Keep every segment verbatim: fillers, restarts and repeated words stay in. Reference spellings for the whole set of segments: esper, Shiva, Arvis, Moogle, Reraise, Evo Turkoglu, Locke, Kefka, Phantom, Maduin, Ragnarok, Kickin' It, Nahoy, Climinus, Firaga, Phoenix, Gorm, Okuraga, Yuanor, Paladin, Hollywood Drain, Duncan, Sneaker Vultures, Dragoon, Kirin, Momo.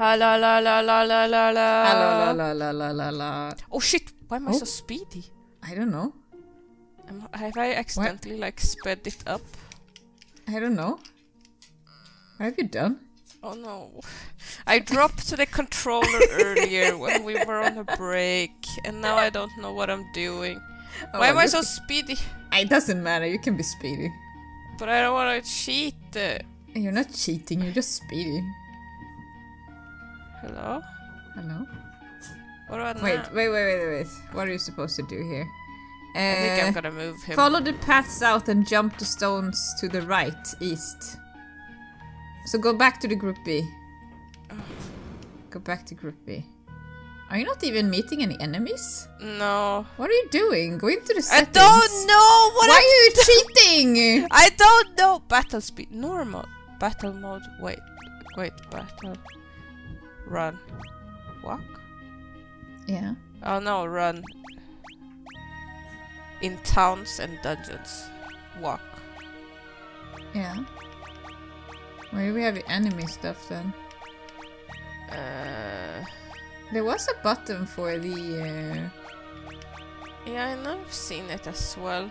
Ha la la la la la la la. La la la la la la. Oh shit! Why am oh. I so speedy? I don't know. Um, have I accidentally what? like sped it up? I don't know. What have you done? Oh no. I dropped to the controller earlier when we were on a break, and now I don't know what I'm doing. Oh, Why am I so speedy? It doesn't matter, you can be speedy. But I don't want to cheat. You're not cheating, you're just speedy. Hello? Hello? What about wait, now? Wait, wait, wait, wait, wait. What are you supposed to do here? Uh, I think I'm gonna move him. Follow the path south and jump the stones to the right, east. So go back to the group B. Go back to group B. Are you not even meeting any enemies? No. What are you doing? Go into the settings. I don't know what Why I'm are you cheating? I don't know. Battle speed. Normal. Battle mode. Wait. Wait. Battle. Run. Walk? Yeah. Oh no. Run. In towns and dungeons. Walk. Yeah. Maybe we have the enemy stuff then. Uh... There was a button for the... Uh... Yeah, I know I've seen it as well.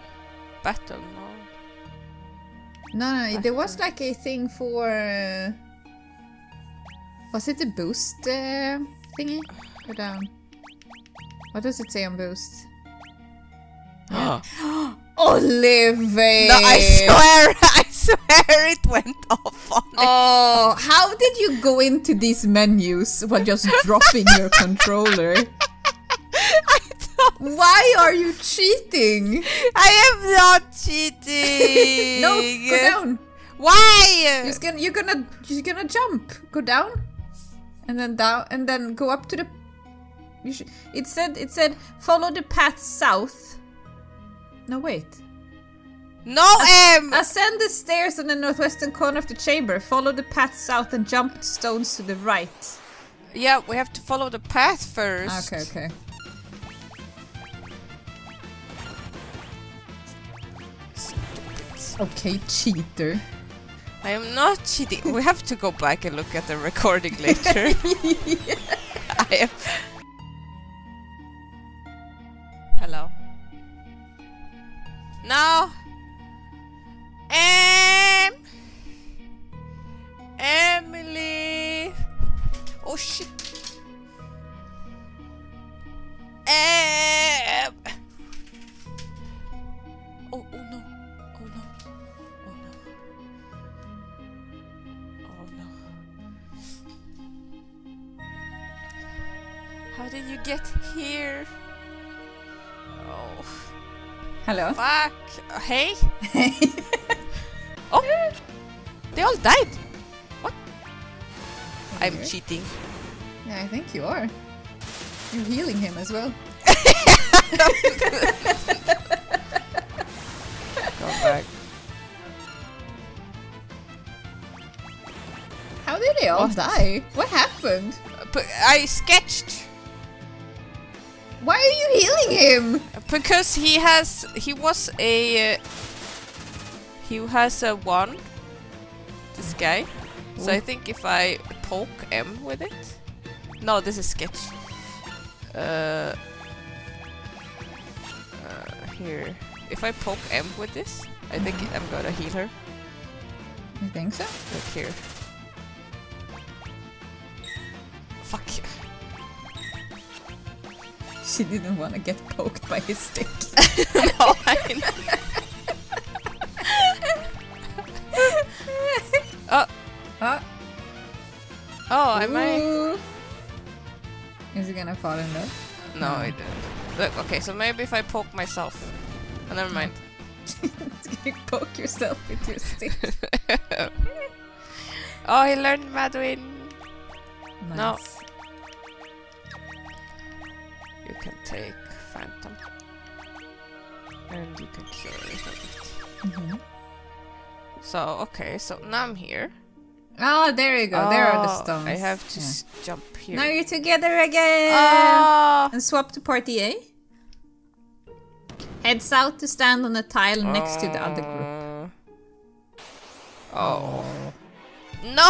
Battle mode. No, no, Battle. There was like a thing for... Uh... Was it the boost uh, thingy? Go down. What does it say on boost? Yeah. Olive! No, I swear! I swear it went off on it. Oh, how did you go into these menus while just dropping your controller? I don't Why are you cheating? I am not cheating! No, go down! Why? You're gonna, you're gonna, you're gonna jump. Go down, and then down, and then go up to the... You should, it said, it said, follow the path south. No, wait. No, As M! Ascend the stairs in the northwestern corner of the chamber. Follow the path south and jump stones to the right. Yeah, we have to follow the path first. Okay, okay. Okay, cheater. I am not cheating. We have to go back and look at the recording later. Yeah. I am... Hello. No. Em. Emily. Oh shit. Em. Oh, oh no. Oh no. Oh no. Oh no. How did you get here? Oh. Hello. Fuck. Uh, hey. Hey. Oh. They all died. What? Okay. I'm cheating. Yeah, I think you are. You're healing him as well. Go back. How did they all what? die? What happened? I sketched. Why are you healing him? Because he has, he was a, uh, he has a wand, this guy. Ooh. So I think if I poke M with it, no, this is sketch. Uh, uh, here, if I poke M with this, I think I'm gonna heal her. You think so? Look here. Fuck you. She didn't want to get poked by his stick. No, I know. Oh. Oh. Oh, am Ooh. I... Is it gonna fall in love? No, I didn't. Look, okay, so maybe if I poke myself. Oh, never mind. You poke yourself with your stick. Oh, he learned Maduin. Nice. No. You can take Phantom, and you can cure it a bit. Mm-hmm. So, okay, so now I'm here. Oh, there you go, oh, there are the stones. I have to yeah. jump here. Now you're together again! Oh. And swap to party A. Head south to stand on a tile oh. next to the other group. Oh. No!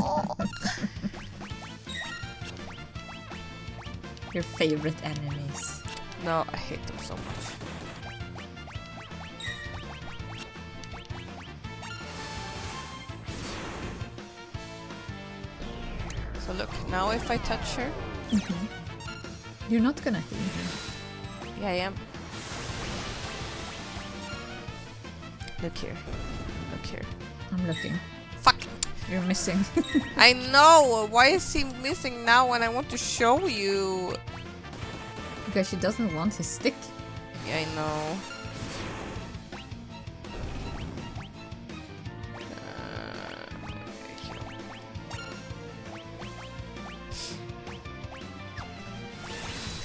Oh. your favorite enemies. No, I hate them so much. So look, now if I touch her... Mm-hmm. You're not gonna heal her. Yeah, I am. Look here. Look here. I'm looking. Fuck! You're missing. I know! Why is he missing now when I want to show you? Because she doesn't want his stick. Yeah, I know.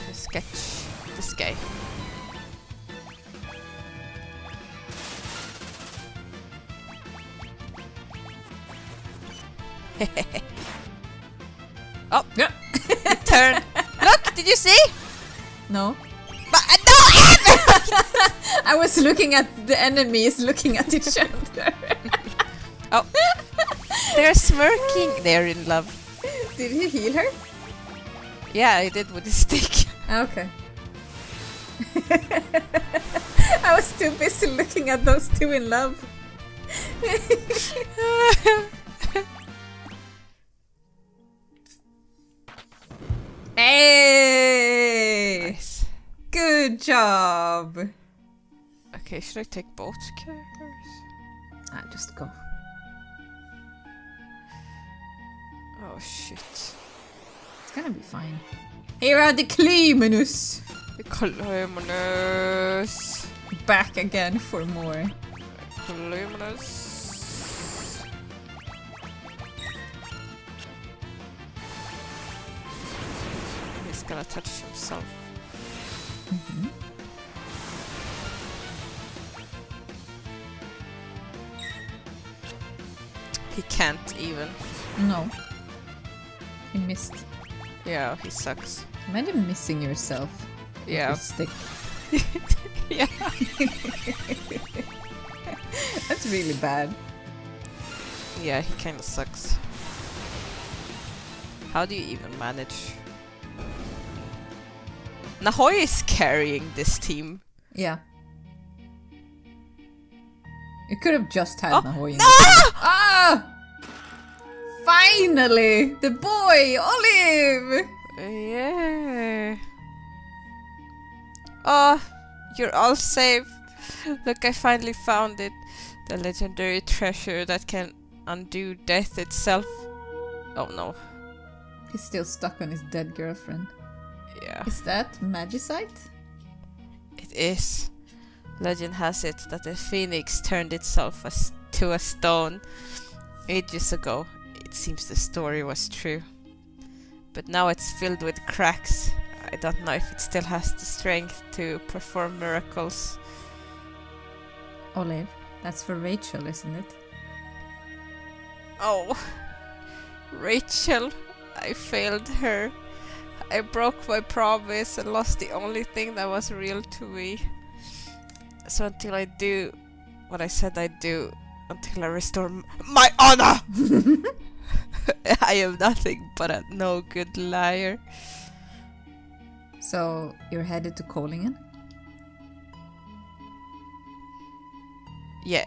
Uh, sketch this guy. Oh, yeah. Turn. Look, did you see? No. But uh, no! I was looking at the enemies, looking at each other. Oh, they're smirking. They're in love. Did he heal her? Yeah, I did with the stick. Okay. I was too busy looking at those two in love. Hey! Nice. Good job! Okay, should I take both characters? Ah, just go. Oh shit. It's gonna be fine. Here are the Climinus! The Climinus! Back again for more. Climinus. Gonna touch himself. Mm-hmm. He can't even. No. He missed. Yeah, he sucks. Imagine missing yourself. Yeah. With your stick. Yeah. That's really bad. Yeah, he kind of sucks. How do you even manage? Nahoy is carrying this team. Yeah. It could have just had oh. Nahoy in no! the ah! Finally! The boy, Olive! Yeah. Oh, you're all safe. Look, I finally found it. The legendary treasure that can undo death itself. Oh no. He's still stuck on his dead girlfriend. Yeah. Is that magicite? It is. Legend has it that the phoenix turned itself as to a stone ages ago. It seems the story was true. But now it's filled with cracks. I don't know if it still has the strength to perform miracles. Olive, that's for Rachel, isn't it? Oh, Rachel, I failed her. I broke my promise and lost the only thing that was real to me. So until I do what I said I'd do, until I restore m my honor, I am nothing but a no good liar. So you're headed to Kohlingen? Yeah.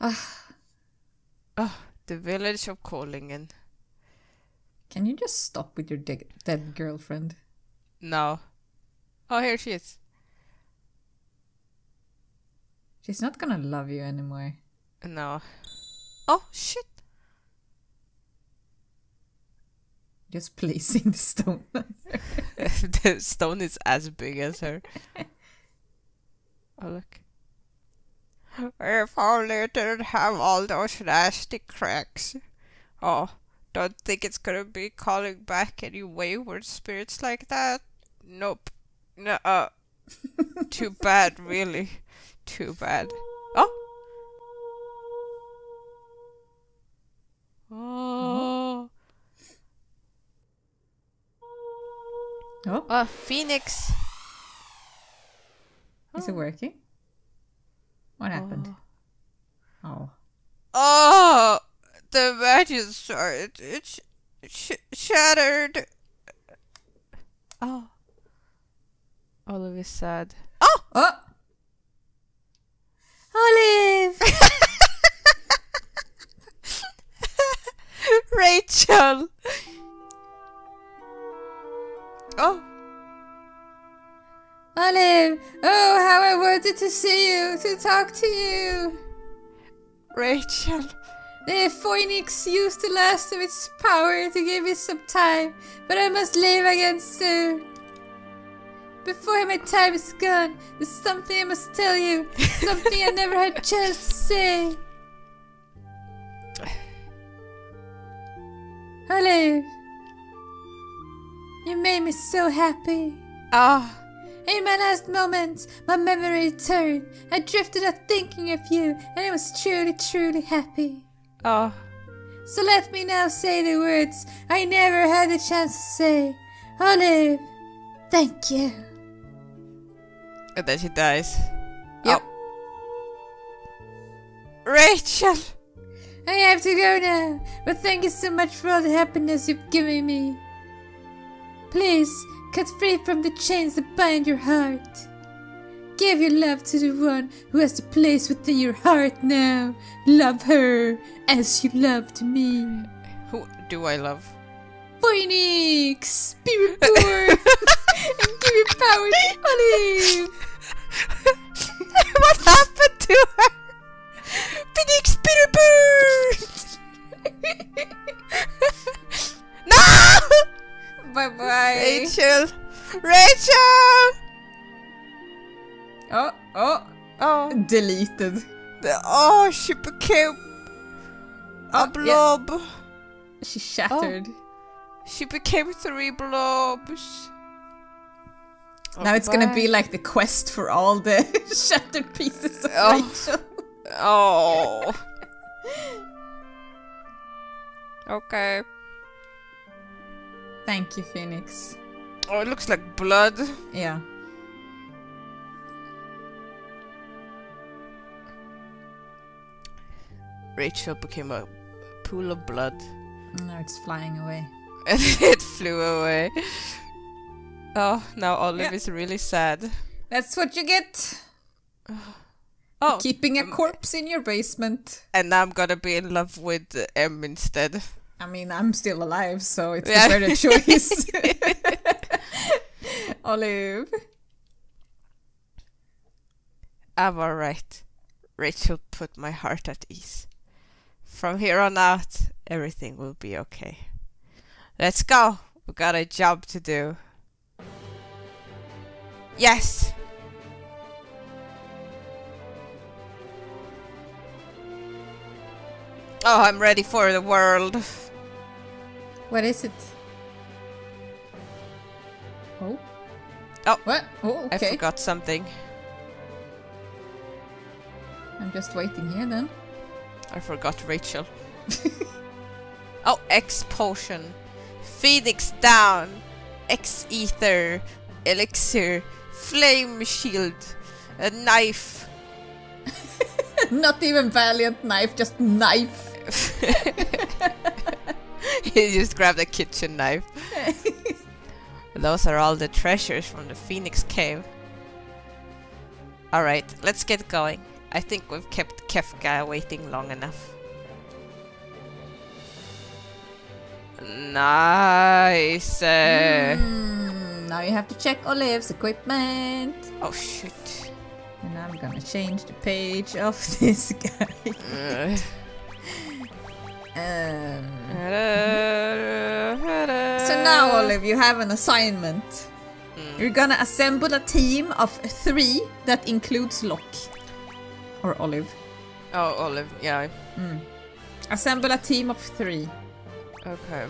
Ah, oh, the village of Kohlingen. Can you just stop with your de dead girlfriend? No. Oh, here she is. She's not gonna love you anymore. No. Oh, shit. Just placing the stone. The stone is as big as her. Oh, look. If only it didn't have all those nasty cracks. Oh. Don't think it's gonna be calling back any wayward spirits like that. Nope. Nuh-uh. Too bad, really. Too bad. Oh! Oh! Oh, oh Phoenix! Is it working? What oh. happened? Oh. Oh! The magic sword, it sh shattered. Oh. Olive is sad. Oh! Oh! Olive! Rachel! Oh! Olive! Oh, how I wanted to see you, to talk to you! Rachel! The Phoenix used the last of its power to give me some time, but I must leave again soon. Before my time is gone, there's something I must tell you, something I never had a chance to say. Olive, you made me so happy. Ah. In my last moments, my memory returned. I drifted out thinking of you, and I was truly, truly happy. Ah. So let me now say the words I never had the chance to say. Olive, thank you. And then she dies. Yep. Oh. Rachel! I have to go now, but thank you so much for all the happiness you've given me. Please, cut free from the chains that bind your heart. Give your love to the one who has the place within your heart now. Love her as you loved me. Who do I love? Phoenix! Be reborn! And give your power to Olive! What happened to her? Phoenix, be reborn! No! Bye-bye. Rachel! Rachel! Oh, oh, oh. Deleted. The, oh, she became a oh, blob. Yeah. She shattered. Oh. She became three blobs. Oh, now it's bye. Gonna be like the quest for all the shattered pieces of oh. Rachel. Oh. Okay. Thank you, Phoenix. Oh, it looks like blood. Yeah. Rachel became a pool of blood. Now it's flying away. And it flew away. Oh, now Olive yeah. is really sad. That's what you get. Oh, keeping a corpse in your basement. And now I'm gonna be in love with M instead. I mean, I'm still alive, so it's yeah. a better choice. Olive. I'm alright. Rachel put my heart at ease. From here on out, everything will be okay. Let's go! We got a job to do. Yes! Oh, I'm ready for the world. What is it? Oh. Oh. What? Oh, okay. I forgot something. I'm just waiting here then. I forgot Rachel. Oh, X potion. Phoenix down. X ether. Elixir. Flame shield. A knife. Not even valiant knife, just knife. He just grabbed a kitchen knife. Those are all the treasures from the Phoenix Cave. Alright, let's get going. I think we've kept Kefka waiting long enough. Nice. Mm, now you have to check Olive's equipment. Oh shit. And I'm gonna change the page of this guy. Um, so now, Olive, you have an assignment. Mm. You're gonna assemble a team of three that includes Locke. Or Olive. Oh, Olive, yeah. Mm. Assemble a team of three. Okay.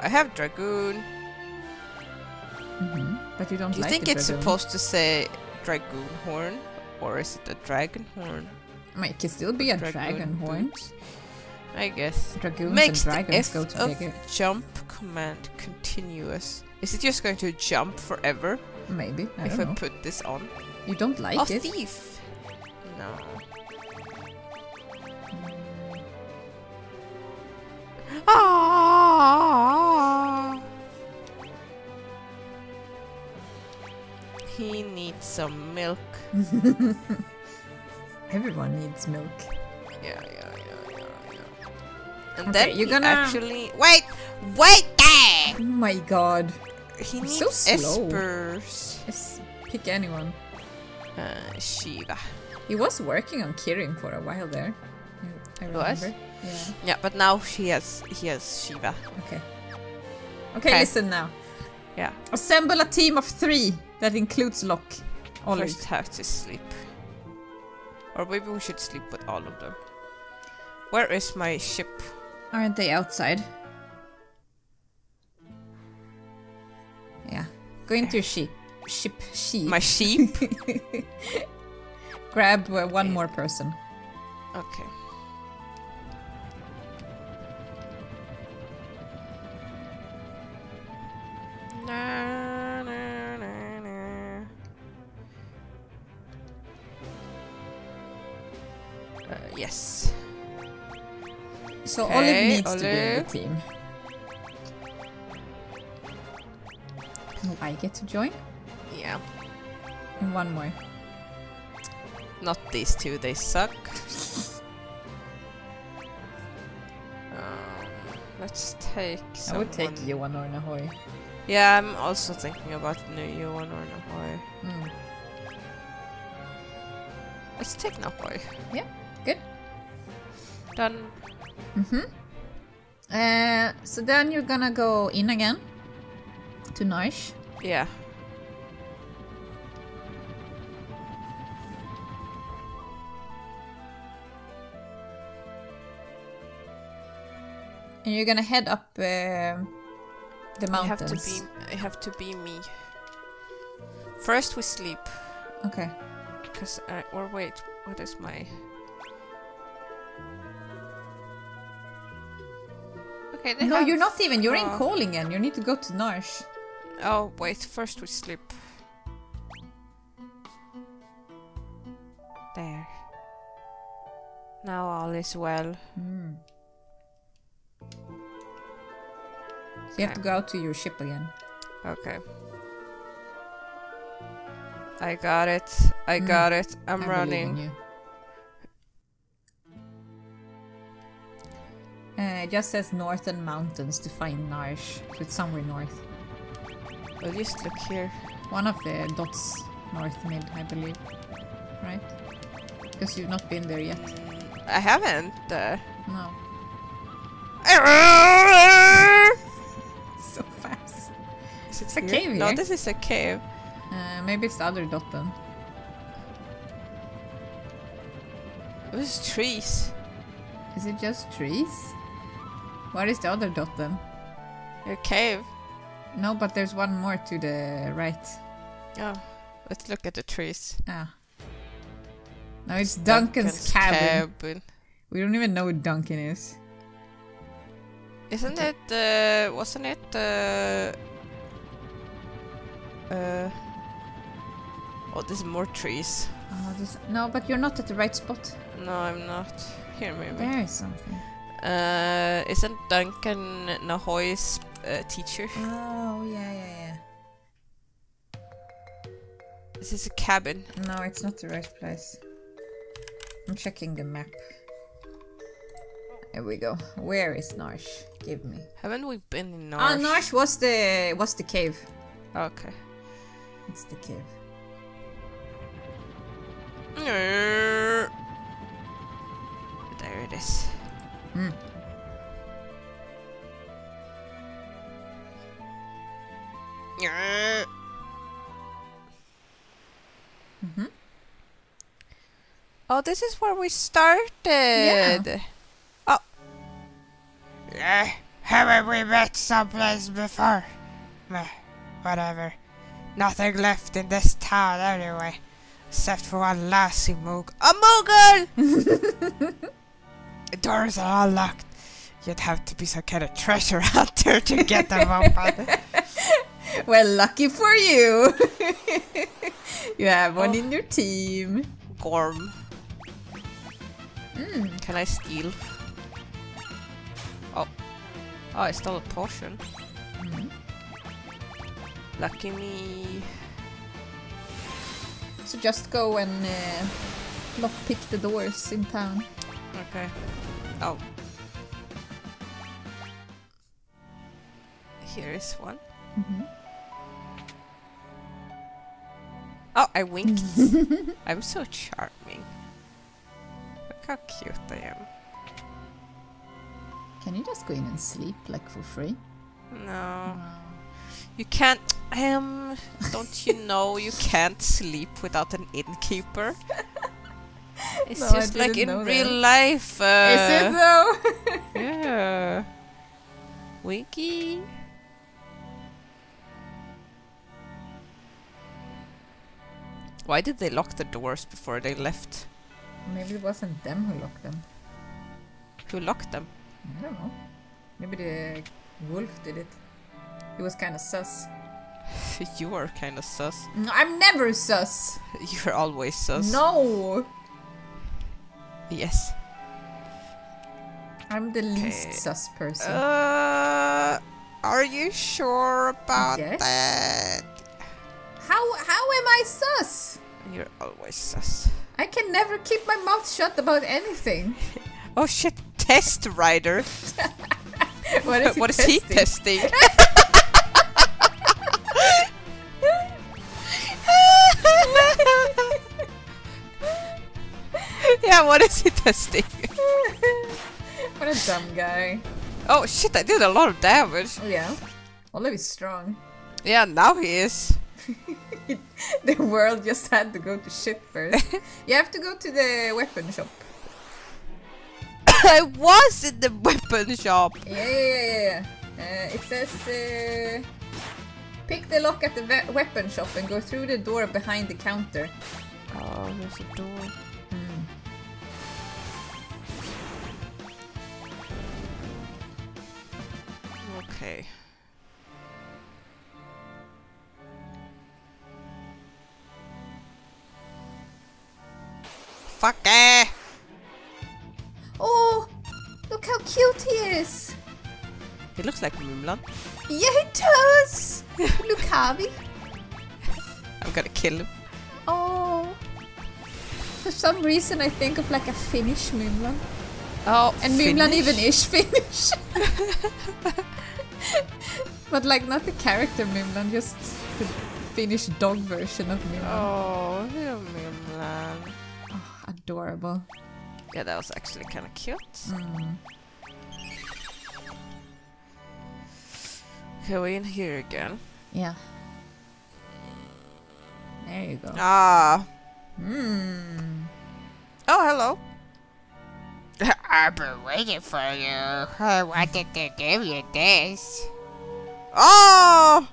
I have Dragoon. Mm-hmm. But you don't Do you like think it's dragoon? Supposed to say dragoon horn? Or is it a dragon horn? It can still be a dragon horn. I guess. Dragoons Makes and dragons the F go together. Of jump command continuous. Is it just going to jump forever? Maybe. I if don't I know. Put this on. You don't like oh, it? Thief! No. Ah! some milk. Everyone needs milk. Yeah, yeah, yeah, yeah, yeah. And okay, then you're gonna actually wait, wait there! Oh my god! He I'm needs so slow. espers. Just pick anyone. Uh, Shiva. He was working on Kirin for a while there. I remember. Was? Yeah. Yeah, but now he has he has Shiva. Okay. Okay, Kay. Listen now. Yeah. Assemble a team of three that includes Locke. Olive. First have to sleep. Or maybe we should sleep with all of them. Where is my ship? Aren't they outside? Yeah. Go into your sheep. Ship. Sheep. My sheep? Grab uh, one okay. more person. Okay. Na, na, na, na. Uh, yes. So okay, Olive needs Olive. to be in the team. Oh, I get to join? Yeah. And one more. Not these two, they suck. um, let's take someone. I would take Yuanor and Nahoy. Yeah, I'm also thinking about new Yuanor and Nahoy. Mm. Let's take Nahoy. Yeah, good. Done. Mm-hmm. Uh, so then you're gonna go in again to Narshe. Yeah. And you're gonna head up uh, the mountains. It have, have to be me. First we sleep. Okay. Because I... Or wait, what is my... Okay, they No, have... you're not even. You're oh. in Kohlingen. You need to go to Narshe. Oh, wait. First we sleep. There. Now all is well. Mm. So you have to go out to your ship again. Okay. I got it. I mm. got it. I'm I running. You. Uh, it just says northern mountains to find Narshe. So it's somewhere north. Well, just look here. One of the dots north mid, I believe. Right? Because you've not been there yet. I haven't. Uh... No. So fast. Is it it's a cave here? No, this is a cave. Uh, maybe it's the other dot then. Those trees. Is it just trees? What is the other dot then? A cave. No, but there's one more to the right. Oh, let's look at the trees. Ah. Now it's, it's Duncan's, Duncan's cabin. cabin. We don't even know who Duncan is. Isn't okay. it, uh, wasn't it, uh, uh, oh, there's more trees. Oh, this, no, but you're not at the right spot. No, I'm not. Here, maybe. There is something. Uh, isn't Duncan Nahoy's uh, teacher? Oh, yeah, yeah, yeah. Is this a cabin? No, it's not the right place. I'm checking the map. There we go. Where is Narshe? Give me. Haven't we been in Narshe? Ah, Narshe was the was the cave. Okay. It's the cave. There it is. Mm. Mm-hmm. Oh, this is where we started. Yeah. Uh, haven't we met someplace before? Meh, whatever. Nothing left in this town anyway. Except for one lousy Moogle. A Moogle! The doors are all locked. You'd have to be some kind of treasure hunter to get them open. Well, lucky for you. You have one oh. in your team. Gorm. Mm. Can I steal? Oh, oh! I stole a potion. Mm-hmm. Lucky me. So just go and uh, lockpick the doors in town. Okay. Oh. Here is one. Mm-hmm. Oh, I winked. I'm so charming. Look how cute I am. Can you just go in and sleep, like, for free? No. no. You can't... Um, don't you know you can't sleep without an innkeeper? It's no, just like in real that. life. Uh, Is it though? Yeah. Winky. Why did they lock the doors before they left? Maybe it wasn't them who locked them. Who locked them? I don't know. Maybe the wolf did it. He was kind of sus. You are kind of sus. No, I'm never sus. You're always sus. No. Yes. I'm the Kay. least sus person. Uh, are you sure about yes. that? How how am I sus? You're always sus. I can never keep my mouth shut about anything. Oh shit! Test rider. What is he what testing? Is he testing? Yeah, what is he testing? What a dumb guy. Oh shit, I did a lot of damage. Yeah. Olive is strong. Yeah, now he is. The world just had to go to shit first. You have to go to the weapon shop. I was in the weapon shop! Yeah, yeah, yeah, yeah. Uh, it says... Uh, pick the lock at the we weapon shop and go through the door behind the counter. Oh, there's a door. Mm. Okay. Fuck eh! Oh, look how cute he is! He looks like Mimlan. Yeah, he does! Look, Harvey. I'm gonna kill him. Oh. For some reason I think of like a Finnish Mimlan. Oh, and Mimlan even is Finnish. But like not the character Mimlan, just the Finnish dog version of Mimlan. Oh, little Mimlan. Oh, adorable. Yeah, that was actually kind of cute. Mm. Okay, we're in here again. Yeah. There you go. Ah. Hmm. Oh, hello. I've been waiting for you. I wanted to give you this. Oh!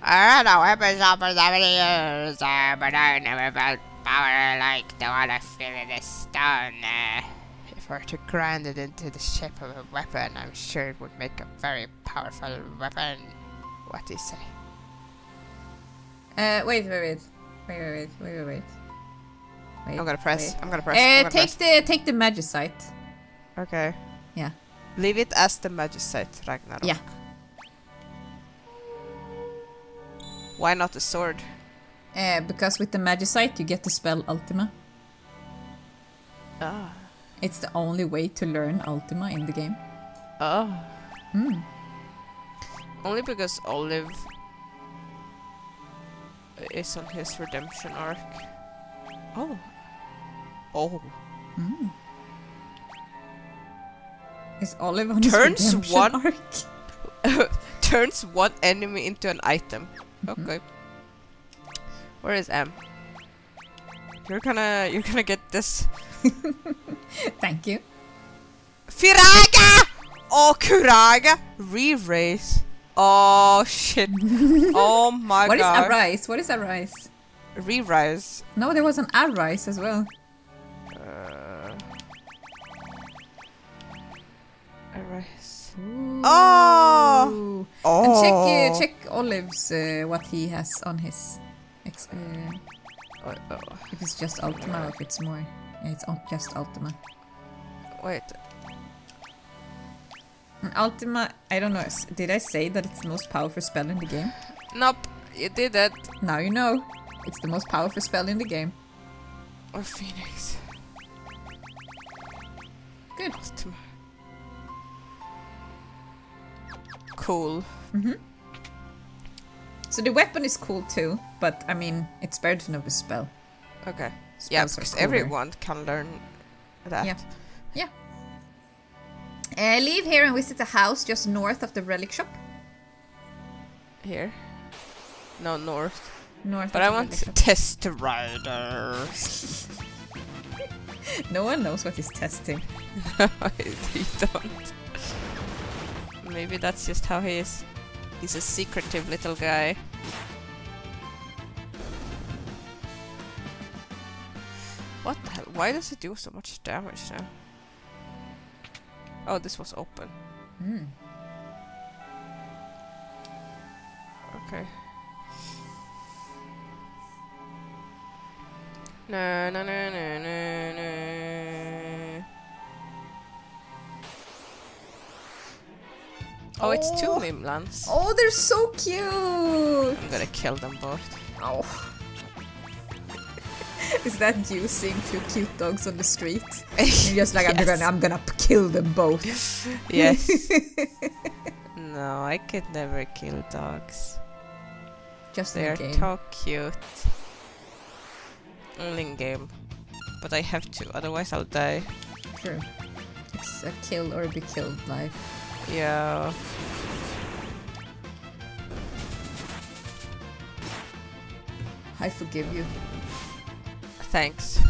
I don't know, I've been shopping for seventy years, uh, but I never felt power like the one I feel in this stone. Uh, if I were to grind it into the shape of a weapon, I'm sure it would make a very powerful weapon. What do you say? Uh, wait, wait, wait, wait, wait, wait, wait, wait. Wait, I'm gonna press. Wait. I'm gonna press. Uh, I'm gonna take press. the take the magicite. Okay. Yeah. Leave it as the magicite, Ragnarok. Yeah. Why not the sword? Uh, because with the magicite you get the spell Ultima. Ah. It's the only way to learn Ultima in the game. Oh. Mm. Only because Olive is on his redemption arc. Oh. Oh. Mm. Is Olive on turns his redemption one arc? Turns one enemy into an item. Mm-hmm. Okay. Where is M? You're gonna, you're gonna get this. Thank you. Firaga! Okuraga! Reraise. Oh shit. Oh my what god. What is Arise? What is Arise? Reraise. No, there was an Arise as well. Uh, Arise. Ooh. Oh! Oh. And check, uh, check Olive's uh, what he has on his. Ex uh, oh, oh. If it's just Ultima or if it's more. Yeah, it's just Ultima. Wait. And Ultima, I don't know, did I say that it's the most powerful spell in the game? Nope, you did it. Now you know. It's the most powerful spell in the game. Or Phoenix. Good. Cool. Mm-hmm. So the weapon is cool too, but I mean, it's better than of a spell. Okay. Spells yeah, because everyone can learn that. Yeah. Yeah. Uh, leave here and visit a house just north of the relic shop. Here? No, north. North. But I want test rider. No one knows what he's testing. No, he don't. Maybe that's just how he is. He's a secretive little guy. What the hell? Why does it do so much damage now? Oh, this was open. Mm. Okay. No, no, no, no, no, no. Oh, oh, it's two Mimlans. Oh, they're so cute! I'm gonna kill them both. Oh. Is that you seeing two cute dogs on the street? You're just like, I'm, yes. gonna, I'm gonna kill them both. Yes. No, I could never kill dogs. Just They're in game. so cute. Only in game. But I have to, otherwise I'll die. True. It's a kill or be killed life. Yeah. I forgive you. Thanks.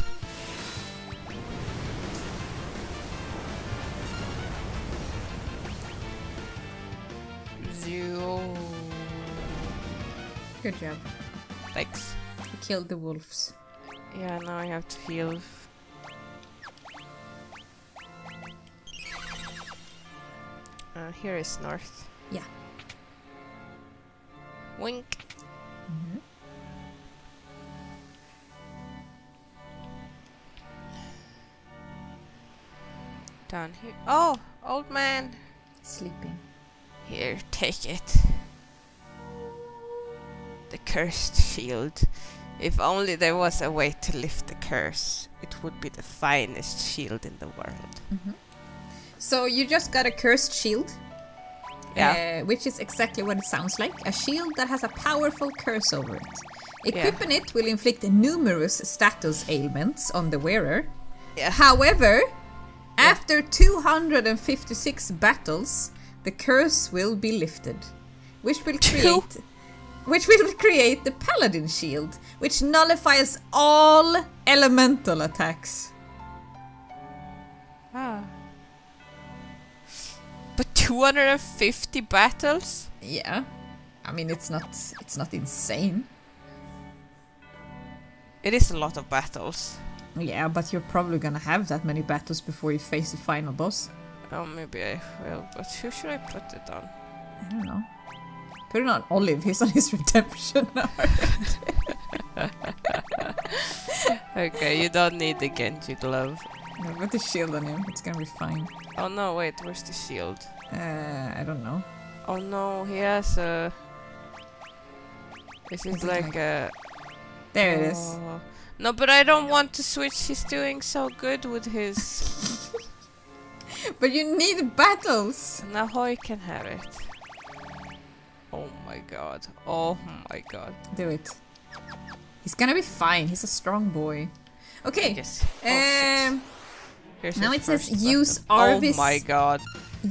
Zero. Good job. Thanks. You killed the wolves. Yeah, now I have to heal. Uh, here is north. Yeah. Wink. Mm-hmm. Down here. Oh, old man. Sleeping. Here, take it. The cursed shield. If only there was a way to lift the curse, it would be the finest shield in the world. Mm-hmm. So you just got a cursed shield. Yeah. Uh, which is exactly what it sounds like. A shield that has a powerful curse over it. Equipping yeah. it will inflict numerous status ailments on the wearer. Yeah. However, yeah. after two hundred fifty-six battles, the curse will be lifted, which will create which will create the Paladin shield, which nullifies all elemental attacks. Ah. But two hundred fifty battles? Yeah. I mean, it's not it's not insane. It is a lot of battles. Yeah, but you're probably gonna have that many battles before you face the final boss. Oh, maybe I will, but who should I put it on? I don't know. Put it on Olive, he's on his redemption arc. Okay, you don't need the Genji glove. No, put the shield on him, it's gonna be fine. Oh no, wait, where's the shield? Uh, I don't know. Oh no, he has a... Is it, is it like, like a... There oh. it is. No, but I don't want to switch, he's doing so good with his... But you need battles! Nahoy can have it. Oh my god, oh my god. Do it. He's gonna be fine, he's a strong boy. Okay, um, Here's now it says button. use Arvis... Oh my god.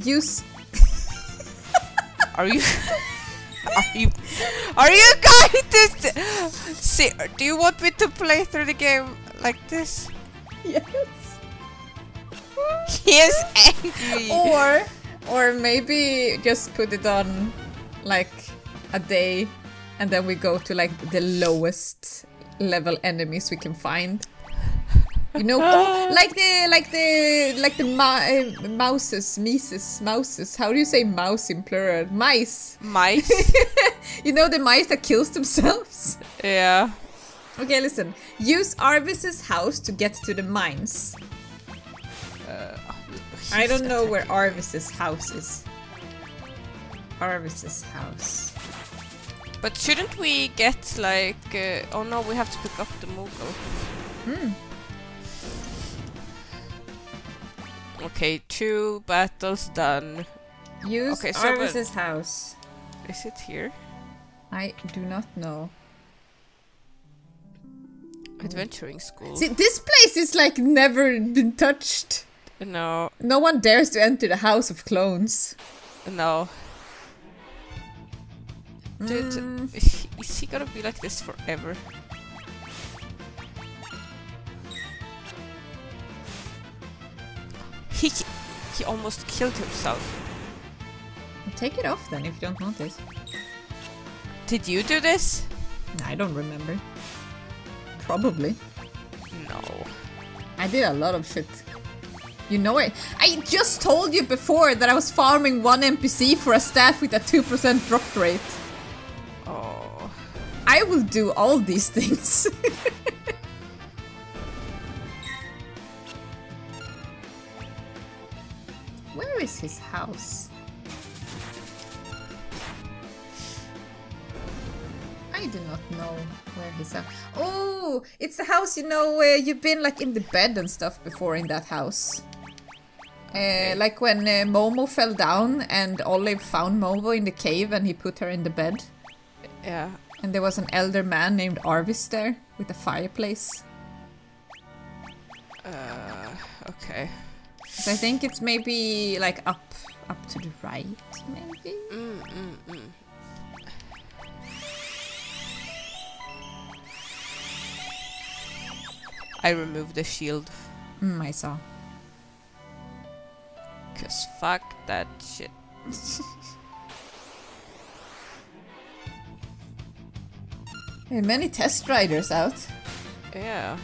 Use... Are you... Are you, are you going to see? Do you want me to play through the game like this? Yes. He is angry. Or, or maybe just put it on like a day, and then we go to like the lowest level enemies we can find. You know, like the like the like the uh, mouses, mices, mouses. How do you say mouse in plural? Mice. Mice. You know, the mice that kills themselves. Yeah. Okay, listen. Use Arvis's house to get to the mines. Uh, I don't know where Arvis's house is. Arvis's house. But shouldn't we get like... Uh, oh no, we have to pick up the Moogle. Hmm. Okay, two battles done. Use okay, so Arvis's house. Is it here? I do not know. Adventuring school. See, this place is like never been touched. No. No one dares to enter the house of clones. No. Dude, mm. is he gonna be like this forever? He he almost killed himself. Take it off then if you don't want it. Did you do this? I don't remember. Probably. No. I did a lot of shit. You know it. I just told you before that I was farming one N P C for a staff with a two percent drop rate. Oh. I will do all these things. Where is his house? I do not know where he's at. Oh, it's the house, you know, where you've been like in the bed and stuff before in that house. Uh, like when uh, Momo fell down and Olive found Momo in the cave and he put her in the bed. Yeah. And there was an elder man named Arvis there with a fireplace. Uh, okay. So I think it's maybe like up, up to the right, maybe? Mm, mm, mm. I removed the shield. Mm, I saw. Cause fuck that shit. There are many test riders out. Yeah.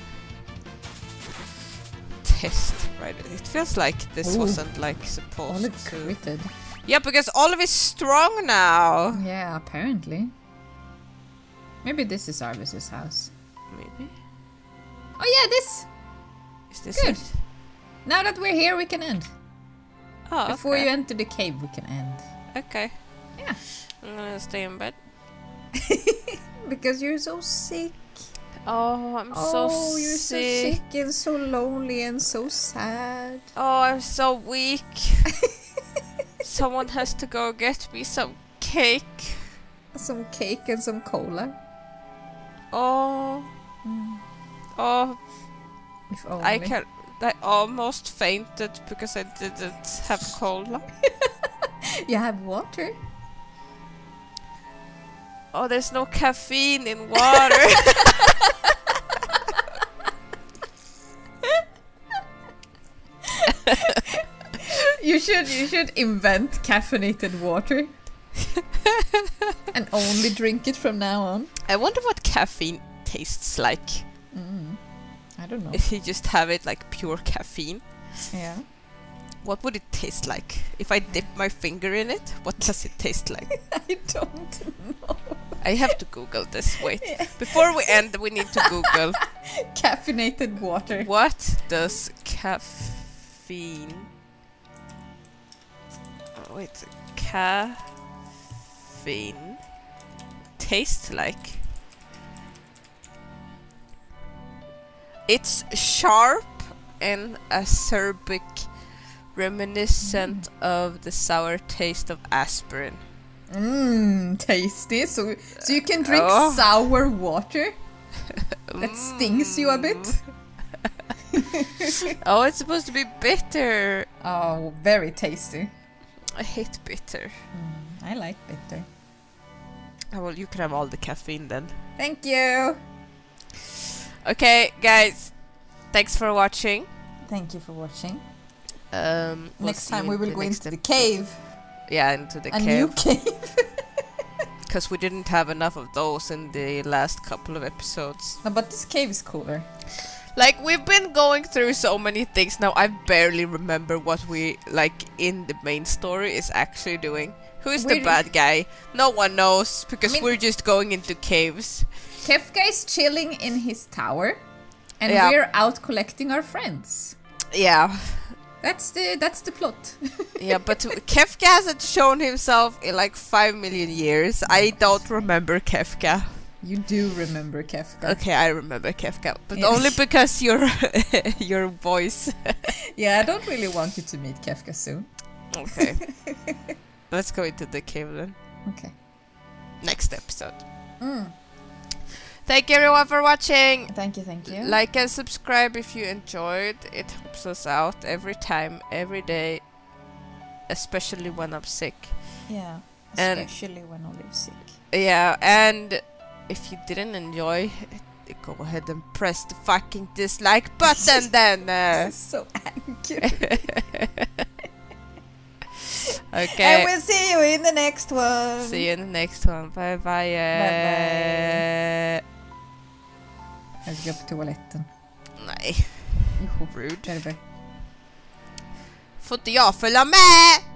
Test rider. It feels like this Ooh. wasn't like supposed Olive to. Critted. Yeah, because Olive is strong now. Yeah, apparently. Maybe this is Arvis's house. Maybe. Oh yeah, this! Is this Good. It? Now that we're here, we can end. Oh, Before okay. you enter the cave, we can end. Okay. Yeah. I'm gonna stay in bed. Because you're so sick. Oh, I'm oh, so sick. Oh, you're so sick and so lonely and so sad. Oh, I'm so weak. Someone has to go get me some cake. Some cake and some cola. Oh. Mm. Oh, if only. I can. I almost fainted because I didn't have cola. You have water? Oh, there's no caffeine in water. You should you should invent caffeinated water. And only drink it from now on. I wonder what caffeine tastes like. Mm. I don't know. If you just have it like pure caffeine. Yeah. What would it taste like? If I dip my finger in it, what does it taste like? I don't know. I have to Google this. Wait. Yeah. Before we end, we need to Google. Caffeinated water. What does caffeine... Oh, wait. Caffeine taste like? It's sharp and acerbic, reminiscent mm. of the sour taste of aspirin. Mmm, tasty. So, so you can drink oh. sour water? That stings you a bit? Oh, it's supposed to be bitter. Oh, very tasty. I hate bitter. Mm, I like bitter. Oh, well, you can have all the caffeine then. Thank you. Okay, guys, thanks for watching. Thank you for watching. Um, we'll next time we will go into the cave. Yeah, into the cave. A new cave. Because we didn't have enough of those in the last couple of episodes. No, but this cave is cooler. Like, we've been going through so many things now, I barely remember what we, like, in the main story is actually doing. Who is we're the bad guy? No one knows, because I mean, we're just going into caves. Kefka is chilling in his tower, and yeah. we're out collecting our friends. Yeah. That's the that's the plot. Yeah, but Kefka hasn't shown himself in like five million years. I don't remember Kefka. You do remember Kefka. Okay, I remember Kefka, but yes. Only because your your voice. Yeah, I don't really want you to meet Kefka soon. Okay. Let's go into the cave then. Okay. Next episode. Mm. Thank you everyone for watching. Thank you, thank you. Like and subscribe if you enjoyed. It helps us out every time, every day. Especially when I'm sick. Yeah, especially and when Olive's sick. Yeah, and if you didn't enjoy, go ahead and press the fucking dislike button then. Uh. I'm so angry. Okay. And we'll see you in the next one. See you in the next one. Bye bye. Bye bye. Jag ska på toaletten. Nej. Rude. Får inte jag följa med?